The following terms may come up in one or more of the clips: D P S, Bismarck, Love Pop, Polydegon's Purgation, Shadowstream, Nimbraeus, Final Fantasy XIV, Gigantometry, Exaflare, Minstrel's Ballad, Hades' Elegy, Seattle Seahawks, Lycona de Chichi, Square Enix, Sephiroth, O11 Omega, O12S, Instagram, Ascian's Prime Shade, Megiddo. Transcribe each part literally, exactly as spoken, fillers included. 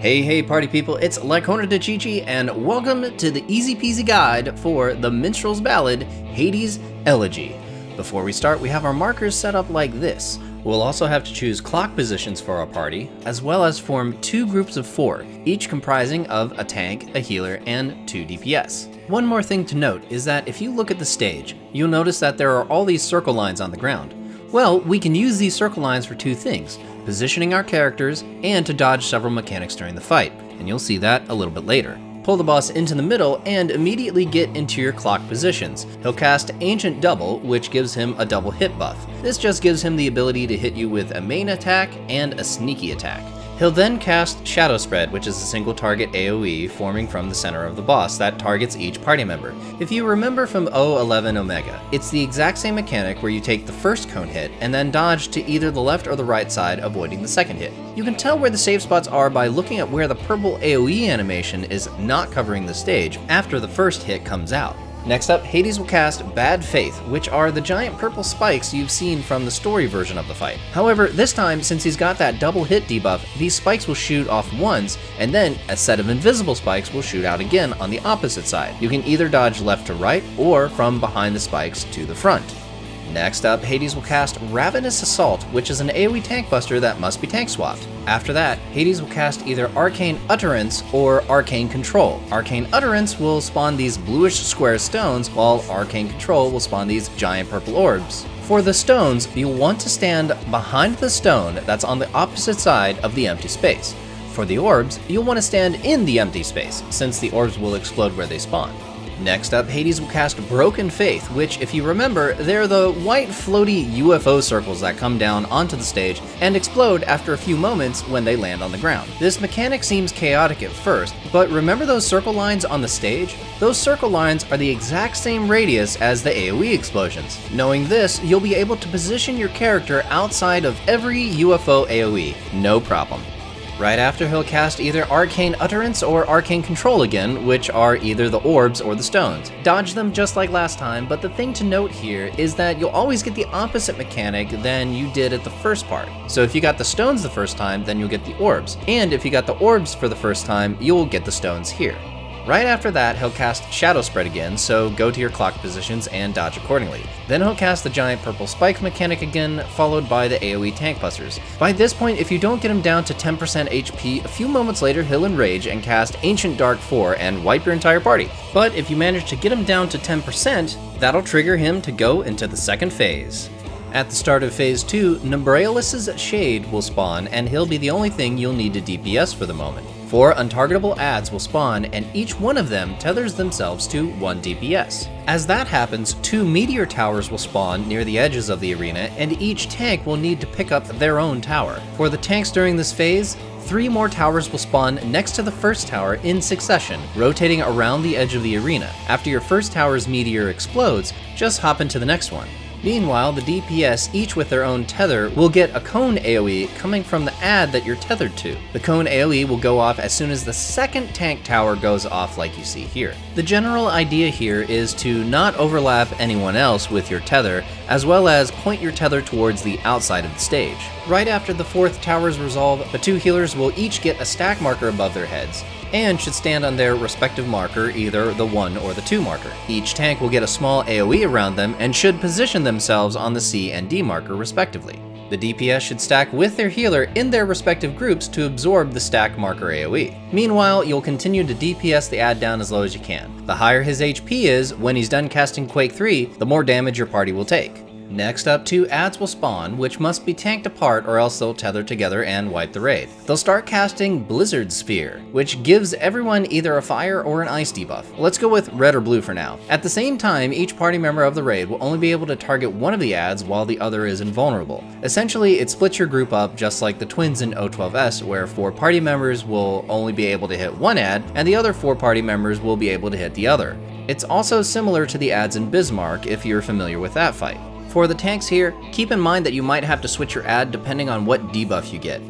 Hey, hey, party people, it's Lycona de Chichi, and welcome to the Easy Peasy Guide for the Minstrel's Ballad, Hades' Elegy. Before we start, we have our markers set up like this. We'll also have to choose clock positions for our party, as well as form two groups of four, each comprising of a tank, a healer, and two D P S. One more thing to note is that if you look at the stage, you'll notice that there are all these circle lines on the ground. Well, we can use these circle lines for two things, positioning our characters and to dodge several mechanics during the fight, and you'll see that a little bit later. Pull the boss into the middle and immediately get into your clock positions. He'll cast Ancient Double, which gives him a double hit buff. This just gives him the ability to hit you with a main attack and a sneaky attack. He'll then cast Shadow Spread, which is a single target A O E forming from the center of the boss that targets each party member. If you remember from O eleven Omega, it's the exact same mechanic where you take the first cone hit and then dodge to either the left or the right side, avoiding the second hit. You can tell where the save spots are by looking at where the purple A O E animation is not covering the stage after the first hit comes out. Next up, Hades will cast Bad Faith, which are the giant purple spikes you've seen from the story version of the fight. However, this time, since he's got that double hit debuff, these spikes will shoot off once, and then a set of invisible spikes will shoot out again on the opposite side. You can either dodge left to right, or from behind the spikes to the front. Next up, Hades will cast Ravenous Assault, which is an A O E tank buster that must be tank swapped. After that, Hades will cast either Arcane Utterance or Arcane Control. Arcane Utterance will spawn these bluish square stones, while Arcane Control will spawn these giant purple orbs. For the stones, you'll want to stand behind the stone that's on the opposite side of the empty space. For the orbs, you'll want to stand in the empty space, since the orbs will explode where they spawn. Next up, Hades will cast Broken Faith, which, if you remember, they're the white floaty U F O circles that come down onto the stage and explode after a few moments when they land on the ground. This mechanic seems chaotic at first, but remember those circle lines on the stage? Those circle lines are the exact same radius as the A O E explosions. Knowing this, you'll be able to position your character outside of every U F O A O E, no problem. Right after, he'll cast either Arcane Utterance or Arcane Control again, which are either the orbs or the stones. Dodge them just like last time, but the thing to note here is that you'll always get the opposite mechanic than you did at the first part. So if you got the stones the first time, then you'll get the orbs. And if you got the orbs for the first time, you'll get the stones here. Right after that, he'll cast Shadow Spread again, so go to your clock positions and dodge accordingly. Then he'll cast the giant purple spike mechanic again, followed by the A O E tank busters. By this point, if you don't get him down to ten percent H P, a few moments later he'll enrage and cast Ancient Dark four and wipe your entire party. But if you manage to get him down to ten percent, that'll trigger him to go into the second phase. At the start of phase two, Nimbraeus' Shade will spawn, and he'll be the only thing you'll need to D P S for the moment. Four untargetable adds will spawn, and each one of them tethers themselves to one D P S. As that happens, two meteor towers will spawn near the edges of the arena, and each tank will need to pick up their own tower. For the tanks during this phase, three more towers will spawn next to the first tower in succession, rotating around the edge of the arena. After your first tower's meteor explodes, just hop into the next one. Meanwhile, the D P S, each with their own tether, will get a cone A O E coming from the ad that you're tethered to. The cone A O E will go off as soon as the second tank tower goes off, like you see here. The general idea here is to not overlap anyone else with your tether, as well as point your tether towards the outside of the stage. Right after the fourth tower's resolve, the two healers will each get a stack marker above their heads, and should stand on their respective marker, either the one or the two marker. Each tank will get a small A O E around them and should position themselves on the C and D marker respectively. The D P S should stack with their healer in their respective groups to absorb the stack marker A O E. Meanwhile, you'll continue to D P S the ad down as low as you can. The higher his H P is, when he's done casting Quake three, the more damage your party will take. Next up, two adds will spawn, which must be tanked apart or else they'll tether together and wipe the raid. They'll start casting Blizzard Sphere, which gives everyone either a fire or an ice debuff. Let's go with red or blue for now. At the same time, each party member of the raid will only be able to target one of the adds while the other is invulnerable. Essentially, it splits your group up just like the twins in O twelve S, where four party members will only be able to hit one add, and the other four party members will be able to hit the other. It's also similar to the adds in Bismarck, if you're familiar with that fight. For the tanks here, keep in mind that you might have to switch your ad depending on what debuff you get.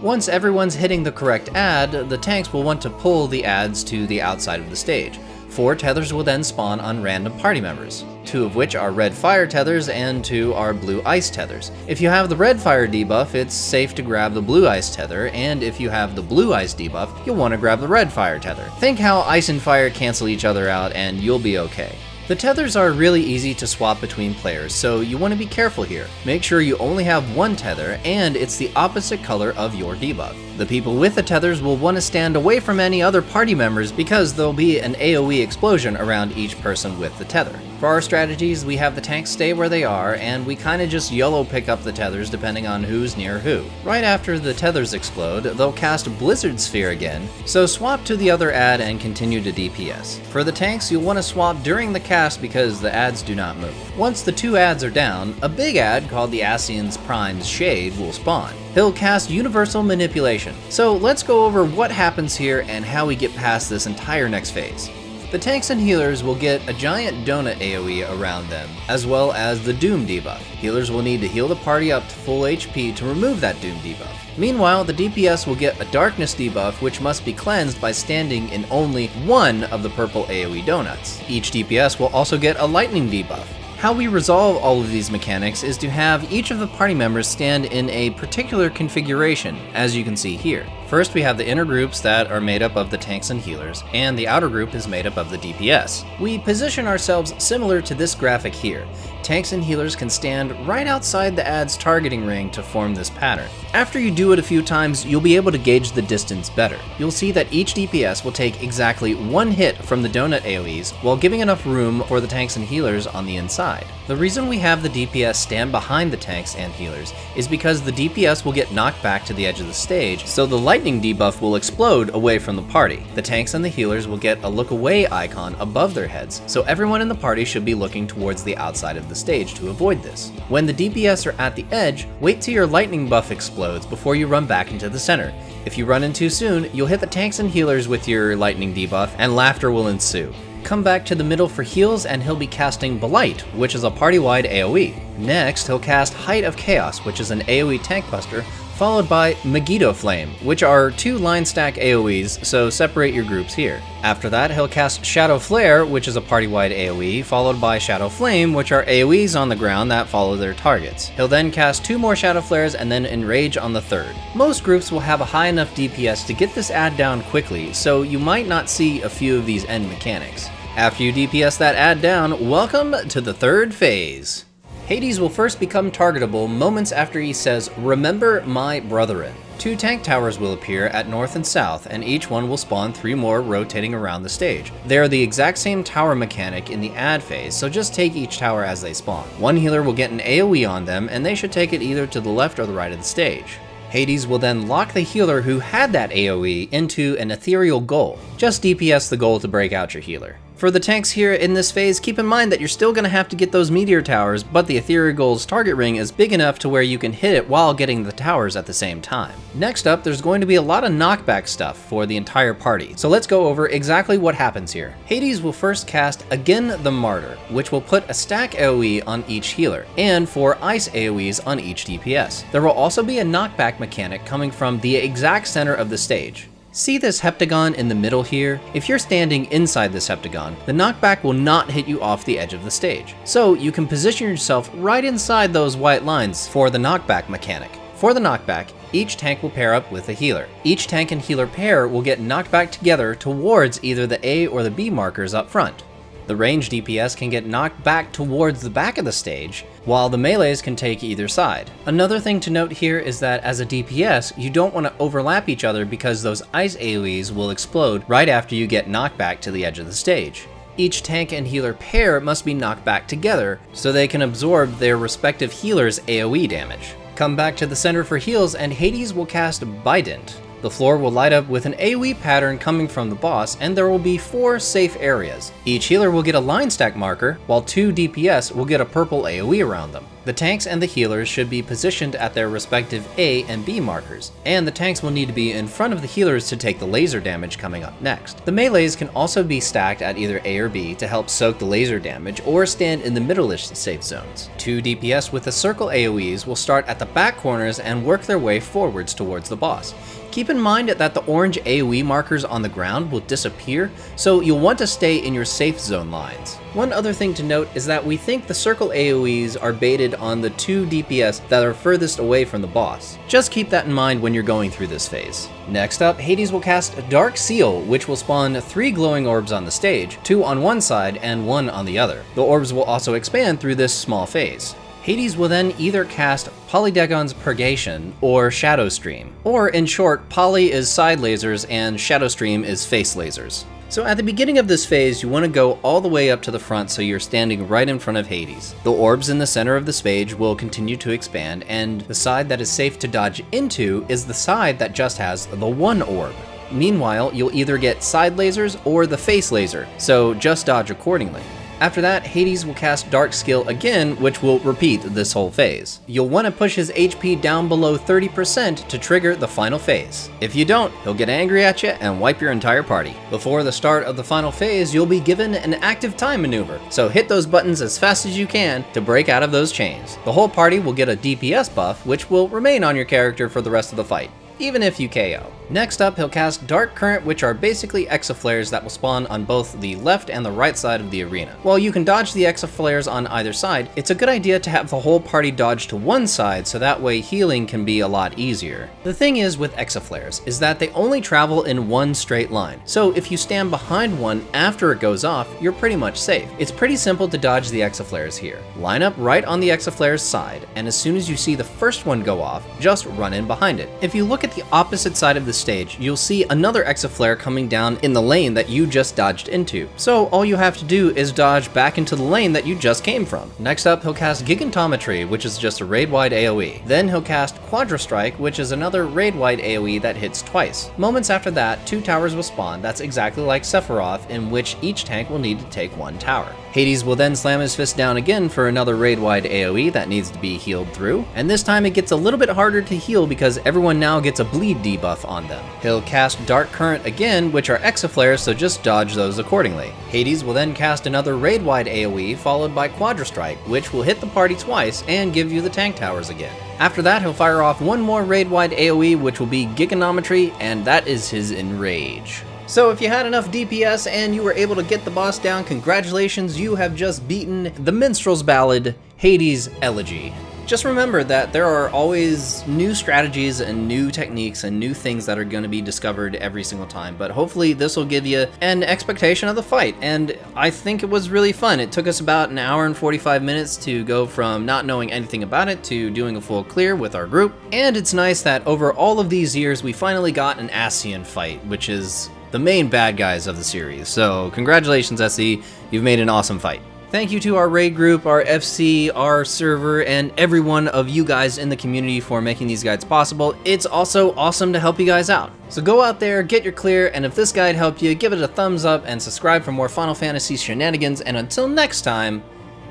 Once everyone's hitting the correct ad, the tanks will want to pull the ads to the outside of the stage. Four tethers will then spawn on random party members, two of which are red fire tethers and two are blue ice tethers. If you have the red fire debuff, it's safe to grab the blue ice tether, and if you have the blue ice debuff, you'll want to grab the red fire tether. Think how ice and fire cancel each other out and you'll be okay. The tethers are really easy to swap between players, so you want to be careful here. Make sure you only have one tether, and it's the opposite color of your debuff. The people with the tethers will want to stand away from any other party members because there'll be an AoE explosion around each person with the tether. For our strategies, we have the tanks stay where they are, and we kinda just YOLO pick up the tethers depending on who's near who. Right after the tethers explode, they'll cast Blizzard Sphere again, so swap to the other add and continue to D P S. For the tanks, you'll want to swap during the cast because the adds do not move. Once the two adds are down, a big ad called the Ascian's Prime Shade will spawn. He'll cast Universal Manipulation. So let's go over what happens here and how we get past this entire next phase. The tanks and healers will get a giant donut AoE around them, as well as the Doom debuff. Healers will need to heal the party up to full H P to remove that Doom debuff. Meanwhile, the D P S will get a darkness debuff, which must be cleansed by standing in only one of the purple AoE donuts. Each D P S will also get a lightning debuff. How we resolve all of these mechanics is to have each of the party members stand in a particular configuration, as you can see here. First, we have the inner groups that are made up of the tanks and healers, and the outer group is made up of the D P S. We position ourselves similar to this graphic here. Tanks and healers can stand right outside the ad's targeting ring to form this pattern. After you do it a few times, you'll be able to gauge the distance better. You'll see that each D P S will take exactly one hit from the donut AoEs while giving enough room for the tanks and healers on the inside. The reason we have the D P S stand behind the tanks and healers is because the D P S will get knocked back to the edge of the stage, so the lightning debuff will explode away from the party. The tanks and the healers will get a look away icon above their heads, so everyone in the party should be looking towards the outside of the stage to avoid this. When the D P S are at the edge, wait till your lightning buff explodes before you run back into the center. If you run in too soon, you'll hit the tanks and healers with your lightning debuff and laughter will ensue. Come back to the middle for heals and he'll be casting Blight, which is a party-wide AoE. Next, he'll cast Height of Chaos, which is an AoE tank buster, followed by Megiddo Flame, which are two line stack AoEs, so separate your groups here. After that, he'll cast Shadow Flare, which is a party-wide AoE, followed by Shadow Flame, which are AoEs on the ground that follow their targets. He'll then cast two more Shadow Flares and then Enrage on the third. Most groups will have a high enough D P S to get this add down quickly, so you might not see a few of these end mechanics. After you D P S that add down, welcome to the third phase. Hades will first become targetable moments after he says, "Remember my brethren." Two tank towers will appear at north and south, and each one will spawn three more rotating around the stage. They are the exact same tower mechanic in the add phase, so just take each tower as they spawn. One healer will get an AoE on them, and they should take it either to the left or the right of the stage. Hades will then lock the healer who had that AoE into an ethereal goal. Just D P S the goal to break out your healer. For the tanks here in this phase, keep in mind that you're still going to have to get those meteor towers, but the ethereal goal's target ring is big enough to where you can hit it while getting the towers at the same time. Next up, there's going to be a lot of knockback stuff for the entire party, so let's go over exactly what happens here. Hades will first cast Again the Martyr, which will put a stack AoE on each healer, and four ice AoEs on each D P S. There will also be a knockback mechanic coming from the exact center of the stage. See this heptagon in the middle here? If you're standing inside this heptagon, the knockback will not hit you off the edge of the stage. So you can position yourself right inside those white lines for the knockback mechanic. For the knockback, each tank will pair up with a healer. Each tank and healer pair will get knocked back together towards either the A or the B markers up front. The ranged D P S can get knocked back towards the back of the stage, while the melees can take either side. Another thing to note here is that as a D P S, you don't want to overlap each other because those ice AoEs will explode right after you get knocked back to the edge of the stage. Each tank and healer pair must be knocked back together so they can absorb their respective healer's AoE damage. Come back to the center for heals and Hades will cast Bident. The floor will light up with an AoE pattern coming from the boss, and there will be four safe areas. Each healer will get a line stack marker, while two D P S will get a purple AoE around them. The tanks and the healers should be positioned at their respective A and B markers, and the tanks will need to be in front of the healers to take the laser damage coming up next. The melees can also be stacked at either A or B to help soak the laser damage, or stand in the middle-ish safe zones. Two D P S with the circle AoEs will start at the back corners and work their way forwards towards the boss. Keep in mind that the orange AoE markers on the ground will disappear, so you'll want to stay in your safe zone lines. One other thing to note is that we think the circle AoEs are baited on the two D P S that are furthest away from the boss. Just keep that in mind when you're going through this phase. Next up, Hades will cast a Dark Seal, which will spawn three glowing orbs on the stage, two on one side and one on the other. The orbs will also expand through this small phase. Hades will then either cast Polydegon's Purgation or Shadowstream, or in short, Poly is side lasers and Shadowstream is face lasers. So at the beginning of this phase, you want to go all the way up to the front so you're standing right in front of Hades. The orbs in the center of the stage will continue to expand, and the side that is safe to dodge into is the side that just has the one orb. Meanwhile, you'll either get side lasers or the face laser, so just dodge accordingly. After that, Hades will cast Dark Skill again, which will repeat this whole phase. You'll want to push his H P down below thirty percent to trigger the final phase. If you don't, he'll get angry at you and wipe your entire party. Before the start of the final phase, you'll be given an active time maneuver, so hit those buttons as fast as you can to break out of those chains. The whole party will get a D P S buff, which will remain on your character for the rest of the fight, even if you K O. Next up, he'll cast Dark Current, which are basically exaflares that will spawn on both the left and the right side of the arena. While you can dodge the exaflares on either side, it's a good idea to have the whole party dodge to one side so that way healing can be a lot easier. The thing is with exaflares is that they only travel in one straight line, so if you stand behind one after it goes off, you're pretty much safe. It's pretty simple to dodge the exaflares here. Line up right on the exaflare's side, and as soon as you see the first one go off, just run in behind it. If you look at the opposite side of the stage, you'll see another exaflare coming down in the lane that you just dodged into. So all you have to do is dodge back into the lane that you just came from. Next up, he'll cast Gigantometry, which is just a raid-wide AoE. Then he'll cast Quadra-Strike, which is another raid-wide AoE that hits twice. Moments after that, two towers will spawn that's exactly like Sephiroth, in which each tank will need to take one tower. Hades will then slam his fist down again for another raid-wide AoE that needs to be healed through, and this time it gets a little bit harder to heal because everyone now gets a bleed debuff on them. He'll cast Dark Current again, which are exaflares, so just dodge those accordingly. Hades will then cast another raid-wide AoE, followed by Quadra Strike, which will hit the party twice and give you the tank towers again. After that, he'll fire off one more raid-wide AoE, which will be Gigantometry, and that is his Enrage. So if you had enough D P S and you were able to get the boss down, congratulations, you have just beaten the Minstrel's Ballad, Hades' Elegy. Just remember that there are always new strategies and new techniques and new things that are going to be discovered every single time, but hopefully this will give you an expectation of the fight, and I think it was really fun. It took us about an hour and forty-five minutes to go from not knowing anything about it to doing a full clear with our group, and it's nice that over all of these years we finally got an Ascian fight, which is the main bad guys of the series, so congratulations S E, you've made an awesome fight. Thank you to our raid group, our F C, our server, and every one of you guys in the community for making these guides possible. It's also awesome to help you guys out. So go out there, get your clear, and if this guide helped you, give it a thumbs up and subscribe for more Final Fantasy shenanigans, and until next time,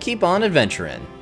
keep on adventuring.